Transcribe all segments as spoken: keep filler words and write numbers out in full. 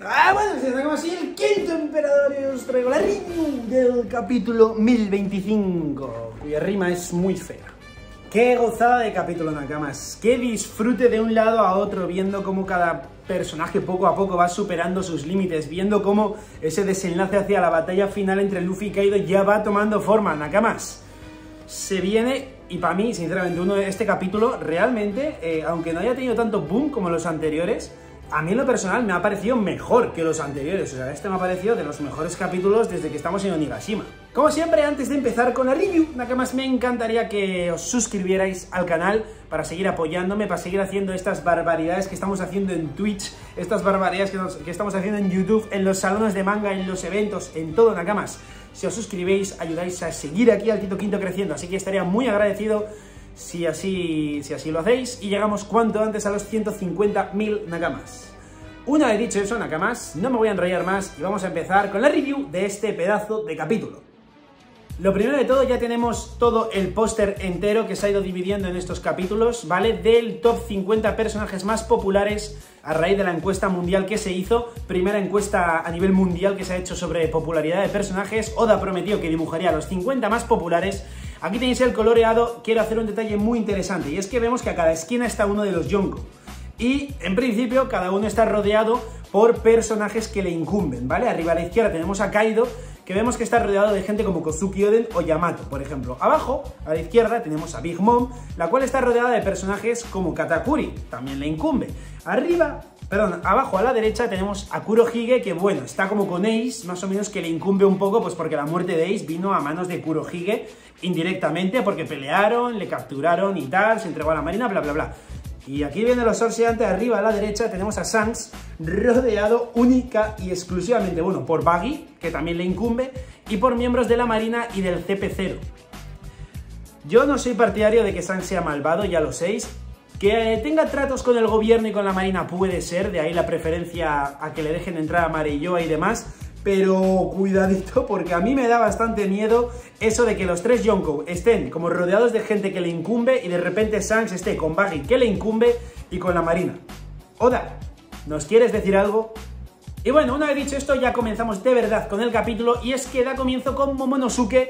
Ah, bueno, se sacamos así el quinto emperador y os traigo la review del capítulo mil veinticinco, cuya rima es muy fea. Qué gozada de capítulo, Nakamas. Qué disfrute de un lado a otro, viendo cómo cada personaje poco a poco va superando sus límites, viendo cómo ese desenlace hacia la batalla final entre Luffy y Kaido ya va tomando forma, Nakamas. Se viene, y para mí, sinceramente, uno de este capítulo realmente, eh, aunque no haya tenido tanto boom como los anteriores, a mí en lo personal me ha parecido mejor que los anteriores, o sea, este me ha parecido de los mejores capítulos desde que estamos en Onigashima. Como siempre, antes de empezar con la review, Nakamas, me encantaría que os suscribierais al canal para seguir apoyándome, para seguir haciendo estas barbaridades que estamos haciendo en Twitch, estas barbaridades que, nos, que estamos haciendo en YouTube, en los salones de manga, en los eventos, en todo, Nakamas. Si os suscribéis, ayudáis a seguir aquí al Tito Quinto creciendo, así que estaría muy agradecido Si así, si así lo hacéis, y llegamos cuanto antes a los ciento cincuenta mil Nakamas. Una vez dicho eso, Nakamas, no me voy a enrollar más y vamos a empezar con la review de este pedazo de capítulo. Lo primero de todo, ya tenemos todo el póster entero que se ha ido dividiendo en estos capítulos, ¿vale? Del top cincuenta personajes más populares a raíz de la encuesta mundial que se hizo, primera encuesta a nivel mundial que se ha hecho sobre popularidad de personajes. Oda prometió que dibujaría a los cincuenta más populares. Aquí tenéis el coloreado. Quiero hacer un detalle muy interesante, y es que vemos que a cada esquina está uno de los Yonko, y en principio cada uno está rodeado por personajes que le incumben, ¿vale? Arriba a la izquierda tenemos a Kaido, que vemos que está rodeado de gente como Kozuki Oden o Yamato, por ejemplo. Abajo, a la izquierda, tenemos a Big Mom, la cual está rodeada de personajes como Katakuri, también le incumbe. Arriba, perdón, abajo a la derecha tenemos a Kurohige, que bueno, está como con Ace, más o menos, que le incumbe un poco, pues porque la muerte de Ace vino a manos de Kurohige indirectamente, porque pelearon, le capturaron y tal, se entregó a la marina, bla bla bla. Y aquí viene los sorseantes. Arriba a la derecha tenemos a Shanks, rodeado única y exclusivamente, bueno, por Baggy, que también le incumbe, y por miembros de la marina y del C P cero. Yo no soy partidario de que Shanks sea malvado, ya lo sé. Que tenga tratos con el gobierno y con la marina puede ser, de ahí la preferencia a que le dejen entrar a Marilloa y demás, pero cuidadito, porque a mí me da bastante miedo eso de que los tres Yonko estén como rodeados de gente que le incumbe y de repente Shanks esté con Baggy, que le incumbe, y con la marina. Oda, ¿nos quieres decir algo? Y bueno, una vez dicho esto, ya comenzamos de verdad con el capítulo, y es que da comienzo con Momonosuke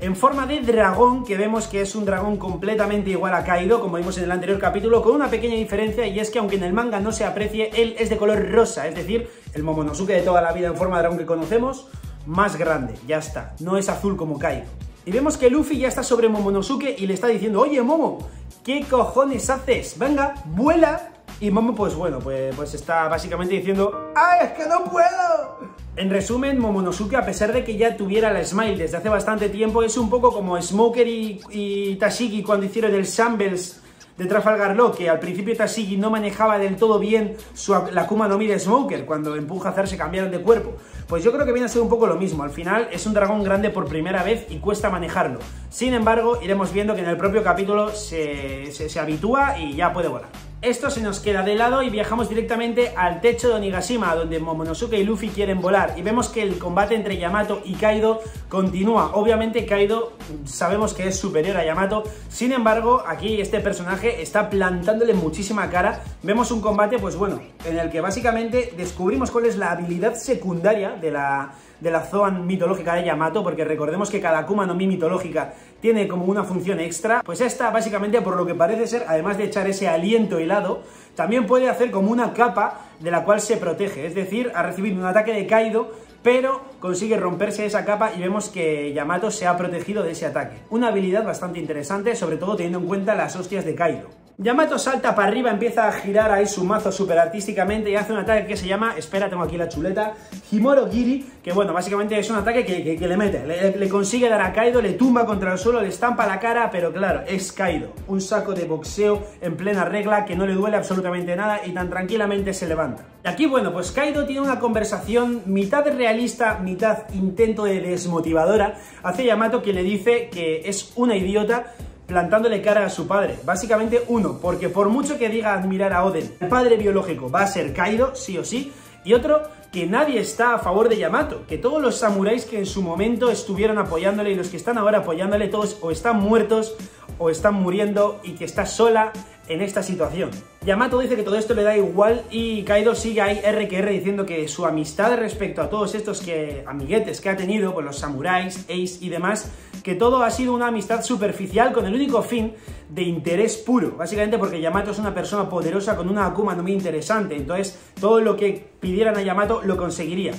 en forma de dragón, que vemos que es un dragón completamente igual a Kaido, como vimos en el anterior capítulo, con una pequeña diferencia, y es que aunque en el manga no se aprecie, él es de color rosa, es decir, el Momonosuke de toda la vida en forma de dragón que conocemos, más grande, ya está, no es azul como Kaido. Y vemos que Luffy ya está sobre Momonosuke y le está diciendo: oye, Momo, ¿qué cojones haces? Venga, vuela. Y Momo, pues bueno, pues, pues está básicamente diciendo: ¡ay, es que no puedo! En resumen, Momonosuke, a pesar de que ya tuviera la Smile desde hace bastante tiempo, es un poco como Smoker y, y Tashigi cuando hicieron el Shambles de Trafalgar Law, que al principio Tashigi no manejaba del todo bien su, la Kuma no Mi de Smoker, cuando empuja a hacerse cambiaron de cuerpo. Pues yo creo que viene a ser un poco lo mismo. Al final es un dragón grande por primera vez y cuesta manejarlo. Sin embargo, iremos viendo que en el propio capítulo se, se, se habitúa y ya puede volar. Esto se nos queda de lado y viajamos directamente al techo de Onigashima, donde Momonosuke y Luffy quieren volar, y vemos que el combate entre Yamato y Kaido continúa. Obviamente Kaido sabemos que es superior a Yamato, sin embargo aquí este personaje está plantándole muchísima cara. Vemos un combate, pues bueno, en el que básicamente descubrimos cuál es la habilidad secundaria de la... de la Zoan mitológica de Yamato, porque recordemos que cada Kuma no Mi mitológica tiene como una función extra. Pues esta, básicamente, por lo que parece ser, además de echar ese aliento helado, también puede hacer como una capa de la cual se protege, es decir, ha recibido un ataque de Kaido, pero consigue romperse esa capa y vemos que Yamato se ha protegido de ese ataque. Una habilidad bastante interesante, sobre todo teniendo en cuenta las hostias de Kaido. Yamato salta para arriba, empieza a girar ahí su mazo súper artísticamente y hace un ataque que se llama, espera, tengo aquí la chuleta, Himoro Giri, que bueno, básicamente es un ataque que, que, que le mete, le, le consigue dar a Kaido, le tumba contra el suelo, le estampa la cara, pero claro, es Kaido, un saco de boxeo en plena regla que no le duele absolutamente nada y tan tranquilamente se levanta. Y aquí, bueno, pues Kaido tiene una conversación mitad realista, mitad intento de desmotivadora hacia Yamato, que le dice que es una idiota, plantándole cara a su padre. Básicamente, uno, porque por mucho que diga admirar a Oden, el padre biológico va a ser Kaido, sí o sí, y otro, que nadie está a favor de Yamato, que todos los samuráis que en su momento estuvieron apoyándole y los que están ahora apoyándole, todos o están muertos o están muriendo, y que está sola en esta situación. Yamato dice que todo esto le da igual y Kaido sigue ahí erre que erre diciendo que su amistad respecto a todos estos que, amiguetes que ha tenido con los samuráis, Ace y demás, que todo ha sido una amistad superficial con el único fin de interés puro, básicamente porque Yamato es una persona poderosa con una Akuma no Mi interesante, entonces todo lo que pidieran a Yamato lo conseguiría.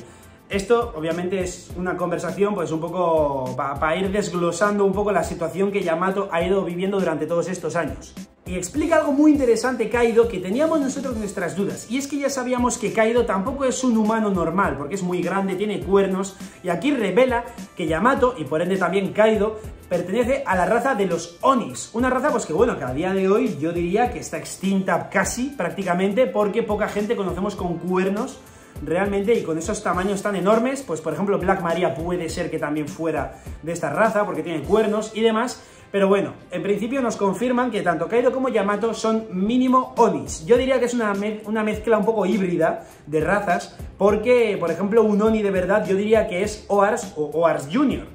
Esto, obviamente, es una conversación, pues, un poco para ir desglosando un poco la situación que Yamato ha ido viviendo durante todos estos años. Y explica algo muy interesante Kaido, que teníamos nosotros nuestras dudas, y es que ya sabíamos que Kaido tampoco es un humano normal, porque es muy grande, tiene cuernos, y aquí revela que Yamato, y por ende también Kaido, pertenece a la raza de los Onis, una raza pues que bueno, que a día de hoy yo diría que está extinta casi, prácticamente, porque poca gente conocemos con cuernos, realmente, y con esos tamaños tan enormes. Pues por ejemplo Black Maria puede ser que también fuera de esta raza porque tiene cuernos y demás, pero bueno, en principio nos confirman que tanto Kaido como Yamato son mínimo Onis. Yo diría que es una, me una mezcla un poco híbrida de razas, porque por ejemplo un Oni de verdad yo diría que es Oars o Oars Junior.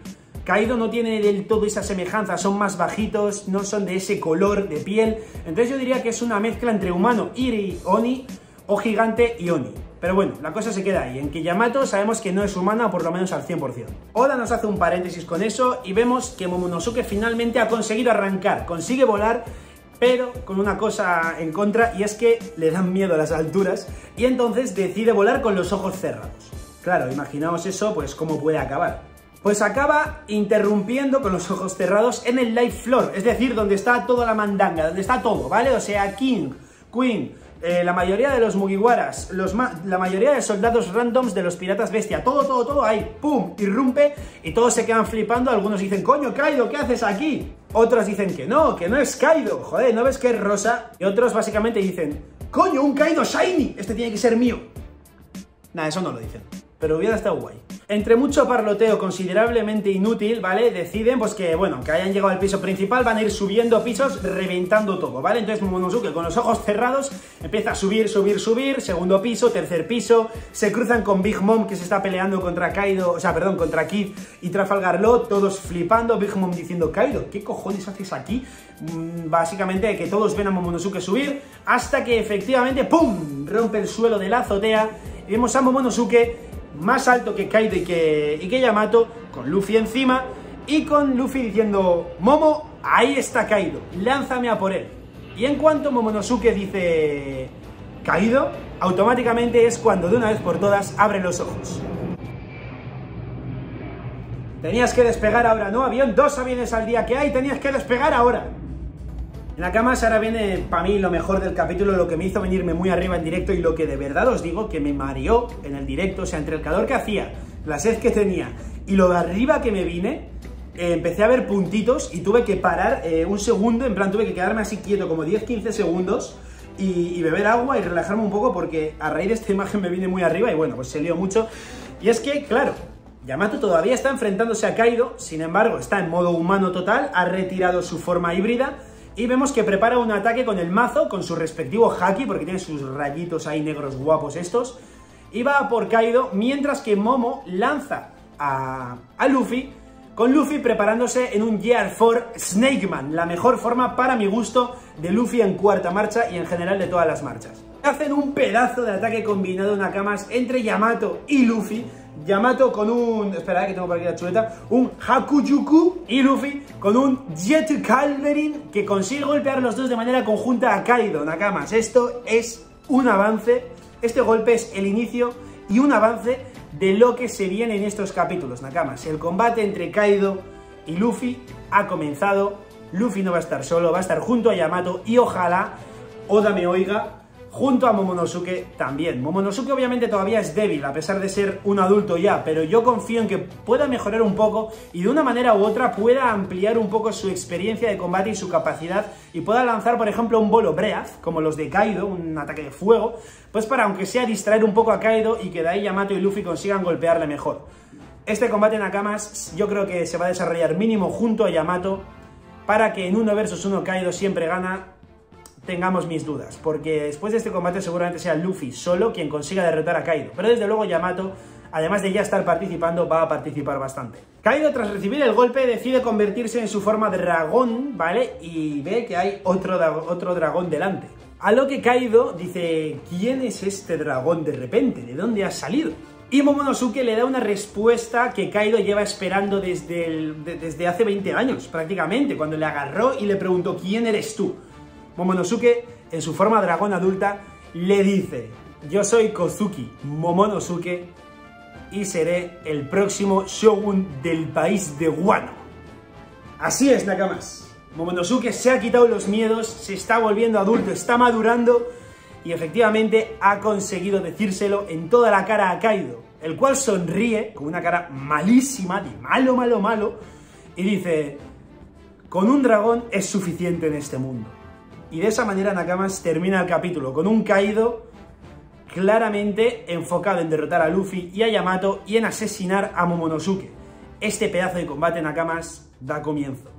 Kaido no tiene del todo esa semejanza, son más bajitos, no son de ese color de piel, entonces yo diría que es una mezcla entre humano y Oni o gigante y Oni. Pero bueno, la cosa se queda ahí, en que Yamato sabemos que no es humana, por lo menos al cien por cien. Oda nos hace un paréntesis con eso y vemos que Momonosuke finalmente ha conseguido arrancar, consigue volar, pero con una cosa en contra, y es que le dan miedo a las alturas, y entonces decide volar con los ojos cerrados. Claro, imaginaos eso, pues cómo puede acabar. Pues acaba interrumpiendo con los ojos cerrados en el Life Floor, es decir, donde está toda la mandanga, donde está todo, ¿vale? O sea, King, Queen... Eh, la mayoría de los Mugiwaras, los ma la mayoría de soldados randoms de los piratas bestia, todo, todo, todo, ahí, pum, irrumpe y todos se quedan flipando. Algunos dicen, coño, Kaido, ¿qué haces aquí? Otros dicen que no, que no es Kaido, joder, ¿no ves que es rosa? Y otros básicamente dicen, coño, un Kaido shiny, este tiene que ser mío. Nada, eso no lo dicen, pero hubiera estado guay. Entre mucho parloteo considerablemente inútil, ¿vale? Deciden, pues que, bueno, que hayan llegado al piso principal, van a ir subiendo pisos, reventando todo, ¿vale? Entonces Momonosuke, con los ojos cerrados, empieza a subir, subir, subir, segundo piso, tercer piso, se cruzan con Big Mom, que se está peleando contra Kaido, o sea, perdón, contra Kid y Trafalgar Law, todos flipando, Big Mom diciendo, Kaido, ¿qué cojones haces aquí? Mm, básicamente, que todos ven a Momonosuke subir, hasta que efectivamente, ¡pum!, rompe el suelo de la azotea, y vemos a Momonosuke más alto que Kaido y que, y que Yamato, con Luffy encima, y con Luffy diciendo, Momo, ahí está Kaido, lánzame a por él. Y en cuanto Momonosuke dice, Kaido, automáticamente es cuando de una vez por todas abre los ojos. Tenías que despegar ahora, ¿no? Avión, dos aviones al día que hay, tenías que despegar ahora. Nakamas, ahora viene para mí lo mejor del capítulo, lo que me hizo venirme muy arriba en directo y lo que de verdad os digo que me mareó en el directo, o sea, entre el calor que hacía, la sed que tenía y lo de arriba que me vine, eh, empecé a ver puntitos y tuve que parar eh, un segundo, en plan tuve que quedarme así quieto como diez a quince segundos y, y beber agua y relajarme un poco porque a raíz de esta imagen me vine muy arriba y bueno, pues se lió mucho. Y es que, claro, Yamato todavía está enfrentándose a Kaido, sin embargo, está en modo humano total, ha retirado su forma híbrida. Y vemos que prepara un ataque con el mazo, con su respectivo haki, porque tiene sus rayitos ahí negros guapos estos. Y va por Kaido, mientras que Momo lanza a, a Luffy, con Luffy preparándose en un Gear cuatro Snake Man, la mejor forma para mi gusto de Luffy en cuarta marcha y en general de todas las marchas. Hacen un pedazo de ataque combinado Nakamas entre Yamato y Luffy. Yamato con un... Espera, que tengo por aquí la chuleta. Un Hakuyuku y Luffy con un Jet Calverin que consigue golpear los dos de manera conjunta a Kaido, Nakamas. Esto es un avance. Este golpe es el inicio y un avance de lo que se viene en estos capítulos, Nakamas. El combate entre Kaido y Luffy ha comenzado. Luffy no va a estar solo, va a estar junto a Yamato y ojalá Oda me oiga, junto a Momonosuke también. Momonosuke obviamente todavía es débil, a pesar de ser un adulto ya, pero yo confío en que pueda mejorar un poco y de una manera u otra pueda ampliar un poco su experiencia de combate y su capacidad y pueda lanzar, por ejemplo, un bolo breath, como los de Kaido, un ataque de fuego, pues para, aunque sea, distraer un poco a Kaido y que de ahí Yamato y Luffy consigan golpearle mejor. Este combate en Nakamas yo creo que se va a desarrollar mínimo junto a Yamato para que en uno versus uno Kaido siempre gana. Tengamos mis dudas, porque después de este combate seguramente sea Luffy solo quien consiga derrotar a Kaido, pero desde luego Yamato además de ya estar participando, va a participar bastante. Kaido, tras recibir el golpe, decide convertirse en su forma dragón, ¿vale? Y ve que hay otro, otro dragón delante. A lo que Kaido dice, ¿quién es este dragón de repente? ¿De dónde ha salido? Y Momonosuke le da una respuesta que Kaido lleva esperando desde, el, de, desde hace veinte años, prácticamente, cuando le agarró y le preguntó, ¿quién eres tú? Momonosuke, en su forma dragón adulta, le dice, yo soy Kozuki Momonosuke y seré el próximo Shogun del país de Wano. Así es, Nakamas. Momonosuke se ha quitado los miedos, se está volviendo adulto, está madurando y efectivamente ha conseguido decírselo en toda la cara a Kaido, el cual sonríe con una cara malísima, de malo, malo, malo, y dice, con un dragón es suficiente en este mundo. Y de esa manera, Nakamas, termina el capítulo, con un Kaido claramente enfocado en derrotar a Luffy y a Yamato y en asesinar a Momonosuke. Este pedazo de combate, Nakamas, da comienzo.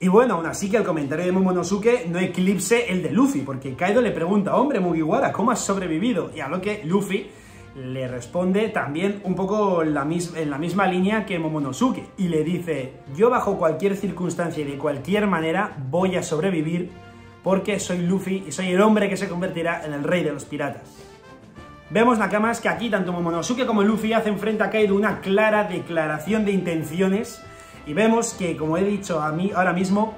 Y bueno, aún así que el comentario de Momonosuke no eclipse el de Luffy, porque Kaido le pregunta, hombre, Mugiwara, ¿cómo has sobrevivido? Y a lo que Luffy le responde también un poco en la misma línea que Momonosuke, y le dice, yo bajo cualquier circunstancia y de cualquier manera voy a sobrevivir, porque soy Luffy y soy el hombre que se convertirá en el rey de los piratas. Vemos, Nakamas, que aquí tanto Momonosuke como Luffy hacen frente a Kaido una clara declaración de intenciones. Y vemos que, como he dicho a mí ahora mismo,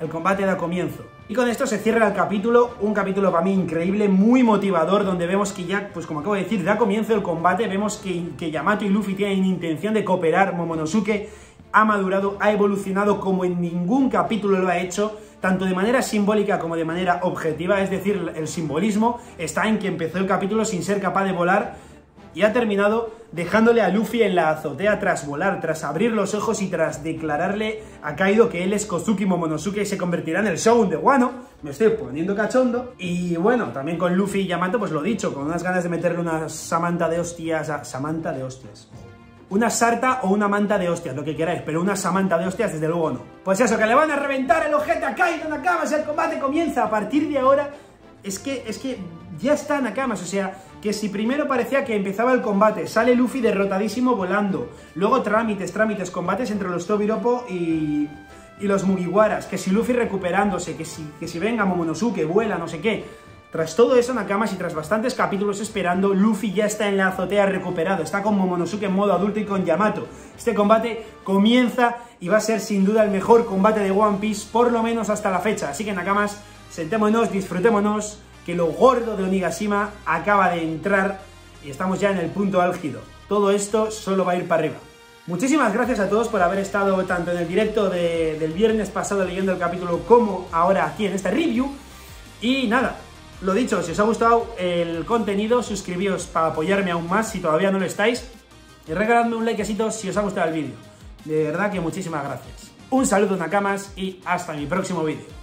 el combate da comienzo. Y con esto se cierra el capítulo, un capítulo para mí increíble, muy motivador, donde vemos que ya, pues como acabo de decir, da comienzo el combate, vemos que, que Yamato y Luffy tienen intención de cooperar, Momonosuke ha madurado, ha evolucionado como en ningún capítulo lo ha hecho, tanto de manera simbólica como de manera objetiva, es decir, el simbolismo está en que empezó el capítulo sin ser capaz de volar, y ha terminado dejándole a Luffy en la azotea tras volar, tras abrir los ojos y tras declararle a Kaido que él es Kozuki Momonosuke y se convertirá en el Shogun de Wano. Me estoy poniendo cachondo. Y bueno, también con Luffy y Yamato, pues lo dicho, con unas ganas de meterle una samanta de hostias a... Samanta de hostias. Una sarta o una manta de hostias, lo que queráis, pero una samanta de hostias desde luego no. Pues eso, que le van a reventar el ojete a Kaido, Nakamas, el combate comienza a partir de ahora. Es que, es que ya está, Nakamas, o sea, que si primero parecía que empezaba el combate, sale Luffy derrotadísimo volando, luego trámites, trámites, combates entre los Tobiropo y, y los Mugiwaras, que si Luffy recuperándose, que si, que si venga Momonosuke, vuela, no sé qué. Tras todo eso, Nakamas, y tras bastantes capítulos esperando, Luffy ya está en la azotea recuperado, está con Momonosuke en modo adulto y con Yamato. Este combate comienza y va a ser sin duda el mejor combate de One Piece, por lo menos hasta la fecha. Así que, Nakamas, sentémonos, disfrutémonos, que lo gordo de Onigashima acaba de entrar y estamos ya en el punto álgido. Todo esto solo va a ir para arriba. Muchísimas gracias a todos por haber estado tanto en el directo de, del viernes pasado leyendo el capítulo como ahora aquí en este review. Y nada, lo dicho, si os ha gustado el contenido, suscribíos para apoyarme aún más si todavía no lo estáis. Y regaladme un likecito si os ha gustado el vídeo. De verdad que muchísimas gracias. Un saludo, Nakamas, y hasta mi próximo vídeo.